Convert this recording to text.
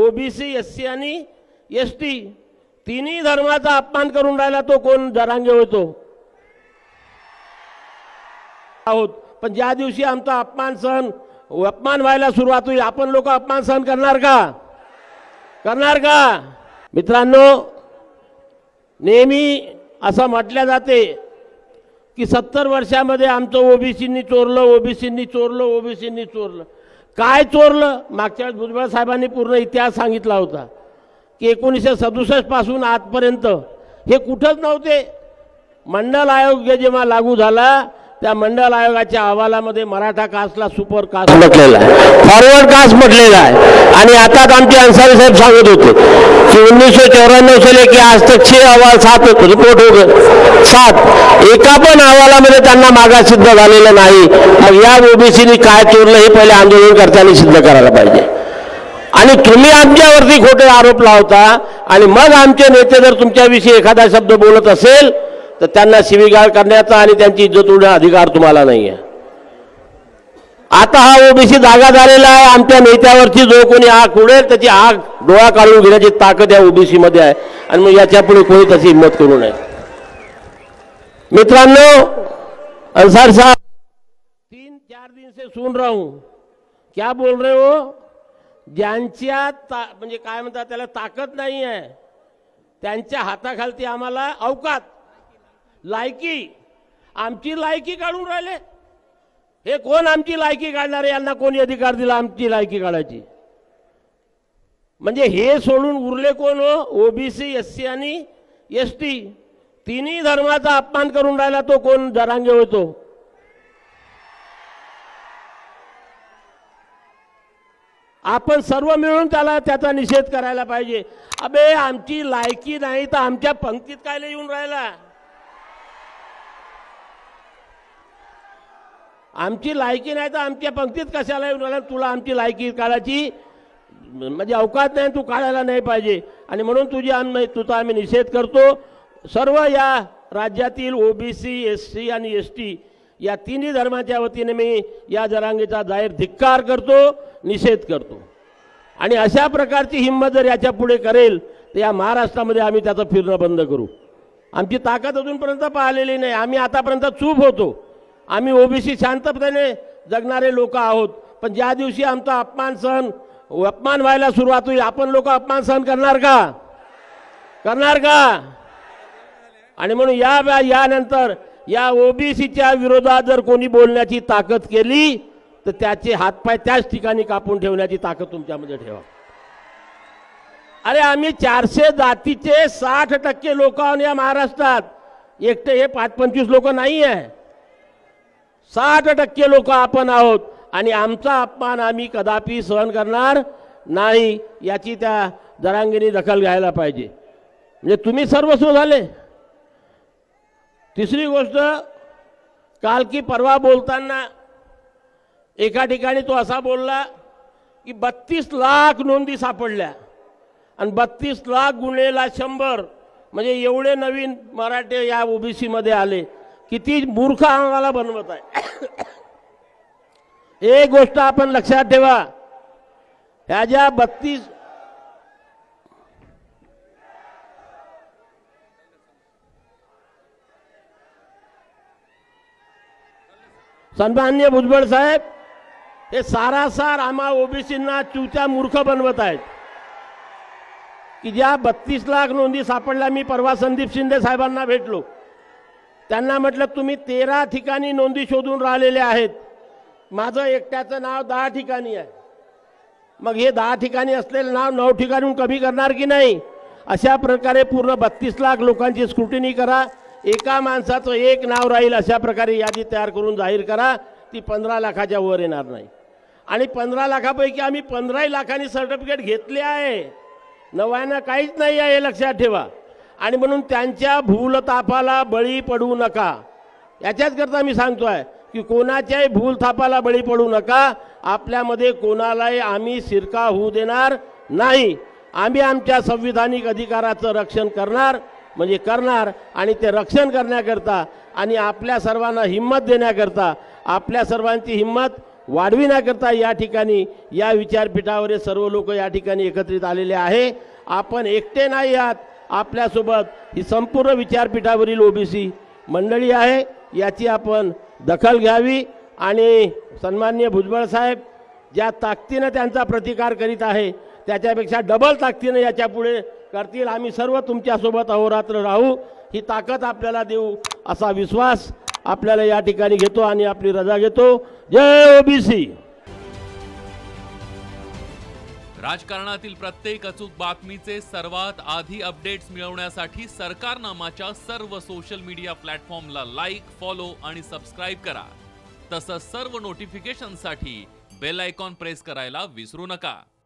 OBC SC आणि ST तिन्ही धर्माचा अपमान करून राहिला तो कोण जरांगे होतो आहोत। पण ज्या दिवशी आमचा अपमान व्हायला सुरुवात होईल आपण लोक अपमान सहन करणार का? मित्रांनो, नेहमी असं म्हटले जाते की 70 वर्षांमध्ये आमचं ओबीसींनी चोरलं। काय चोरलं? मागच्या वेळेस भुजबळ साहेबांनी पूर्ण इतिहास सांगितला होता की 1967 पासून आजपर्यंत हे कुठंच नव्हते। मंडल आयोग जेव्हा लागू झाला त्या मंडल आयोगाच्या अहवालामध्ये मराठा कास्टला सुपर कास्ट म्हटलेला आहे, फॉरवर्ड कास्ट म्हटलेला आहे। आणि आता आमचे अंसारी साहेब सांगत होते कि 1994 से लेके आज तक 6 अहवाल 7 रिपोर्ट हो गए, 7 एकापन अहवालामध्ये त्यांना मागास सिद्ध झालेलं नाही। मग या ओबीसीने काय चोरलं हे पहिले आंदोलनकर्त्यांनी सिद्ध करायला पाहिजे। आणि तुम्ही आमच्यावरती खोटे आरोप लावता आणि मग आमचे नेते जर तुमच्याविषयी एखादा शब्द बोलत असेल तर त्यांना शिवीगाळ करण्याचा आणि त्यांची इज्जत उडवण्याचा अधिकार तुम्हाला नाही आहे। आता हा ओबीसी जागा झालेला आहे। आमच्या नेत्यावरची जो कोणी आग उडेल त्याची आग डोळा काढून घेण्याची ताकद या ओबीसी मध्ये आहे आणि मग याच्या पुढे कोणी तशी हिंमत करू नये। मित्रांनो, अंसार साहब 3-4 दिन से सुन रहा हूं क्या बोल रहे हो, ज्यांच्यात म्हणजे काय म्हणतात त्याला ताकद नाही आहे त्यांच्या हाताखालती आम्हाला अवकात लायकी आमची लायकी काढून राहिले। हे कोण आमची लायकी काढणारे? यांना कोणी अधिकार दिला आमची लायकी काढायची? म्हणजे हे सोडून उरले कोण हो? ओबीसी एससी आणि एसटी तिन्ही धर्माचा अपमान करून राहिला तो कोण जरांगे होतो? आपण सर्व मिळून त्याचा निषेध करायला पाहिजे। अबे आमची लायकी नाही तर आमच्या पंक्तीत कायले येऊन राहिला? आमची लायकी नाही तर आमच्या पंक्तीत कशाला येऊन राहिला? तुला आमची लायकी काढायची म्हणजे अवकाश नाही, तू काढायला नाही पाहिजे। आणि म्हणून तुझा आम्ही निषेध करतो। सर्व या राज्यातील ओबीसी एससी आणि एसटी या तिन्ही धर्माच्या वतीने मी या जरांगेचा जाहीर धिक्कार करतो, निषेध करतो। आणि अशा प्रकारची हिंमत जर याच्या पुढे करेल तर या महाराष्ट्रामध्ये आम्ही त्याचं फिरणं बंद करू। आमची ताकद अजूनपर्यंत पाहिलेली नाही। आम्ही आतापर्यंत चूप होतो। आम्ही ओबीसी शांतपणे जगणारे लोक आहोत। पण ज्या दिवशी आमचा अपमान व्हायला सुरुवात होईल आपण लोक अपमान सहन करणार का? आणि म्हणून यानंतर या ओबीसीच्या विरोधात जर कोणी बोलण्याची ताकद केली तर त्याचे हातपाय त्याच ठिकाणी कापून ठेवण्याची ताकद तुमच्यामध्ये ठेवा। अरे आम्ही 400 जातीचे 60% लोक आहोत या महाराष्ट्रात। एकटे हे 5-25 लोक नाही आहे, 60% लोक आपण आहोत। आणि आमचा अपमान आम्ही कदापि सहन करणार नाही याची त्या जरांगेने दखल घ्यायला पाहिजे। म्हणजे तुम्ही सर्वस्व झाले। तिसरी गोष्ट, काल की परवा बोलताना एका ठिकाणी तो असा बोलला की 32 लाख नोंदी सापडल्या आणि 32 लाख गुणलेला 100 म्हणजे एवढे नवीन मराठे या ओबीसी मध्ये आले। किती मूर्ख आम्हाला बनवत आहे। एक गोष्ट आपण लक्षात ठेवा, ह्या ज्या 32 सन्माननीय भुजबळ साहेब हे सारासार आम्हा ओबीसींना चुत्या मूर्ख बनवत आहेत की ज्या 32 लाख नोंदी सापडल्या। मी परवा संदीप शिंदे साहेबांना भेटलो, त्यांना म्हटलं तुम्ही 13 ठिकाणी नोंदी शोधून राहिलेल्या आहेत, माझं एकट्याचं नाव 10 ठिकाणी आहे। मग हे 10 ठिकाणी असलेलं नाव 9 ठिकाणून कमी करणार की नाही? अशा प्रकारे पूर्ण 32 लाख लोकांची स्क्रुटिनी करा, एका माणसाचं एक नाव राहील अशा प्रकारे यादी तयार करून जाहीर करा। ती 15 लाखाच्या वर येणार नाही। आणि 15 लाखापैकी आम्ही 15 लाखांनी सर्टिफिकेट घेतले आहे, नव्यानं काहीच नाही आहे हे लक्षात ठेवा। आणि म्हणून त्यांच्या भूलथापाला बळी पडू नका। याच्याच करता मी सांगतोय की कोणाच्याही भूलथापाला बळी पडू नका। आपल्यामध्ये कोणालाही आम्ही शिरका होऊ देणार नाही। आम्ही आमच्या संविधानिक अधिकाराचं रक्षण करणार आणि ते रक्षण करण्याकरता आणि आपल्या सर्वांना हिंमत देण्याकरता, आपल्या सर्वांची हिंमत वाढविण्याकरता या ठिकाणी या विचारपीठावर सर्व लोक या ठिकाणी एकत्रित आलेले आहे। आपण एकटे नाही आहात, आपल्यासोबत ही संपूर्ण विचारपीठावरील ओबीसी मंडळी आहे, याची आपण दखल घ्यावी। आणि सन्माननीय भुजबळ साहेब ज्या ताकदीने त्यांचा प्रतिकार करीत आहे त्याच्यापेक्षा डबल ताकदीने याच्यापुढे करतील। आम्ही सर्व तुमच्यासोबत अहोरात्र राहू, ही ताकद आपल्याला देऊ असा विश्वास आपल्याला या ठिकाणी घेतो आणि आपली रजा घेतो। जय ओबीसी। राजकारणातील प्रत्येक अचूक बातमीचे सर्वात आधी अपडेट्स मिळवण्यासाठी सरकारनामाच्या सर्व सोशल मीडिया प्लॅटफॉर्मला लाईक, फॉलो आणि सबस्क्राइब करा। तसंच सर्व नोटिफिकेशनसाठी बेल आयकॉन प्रेस करायला विसरू नका।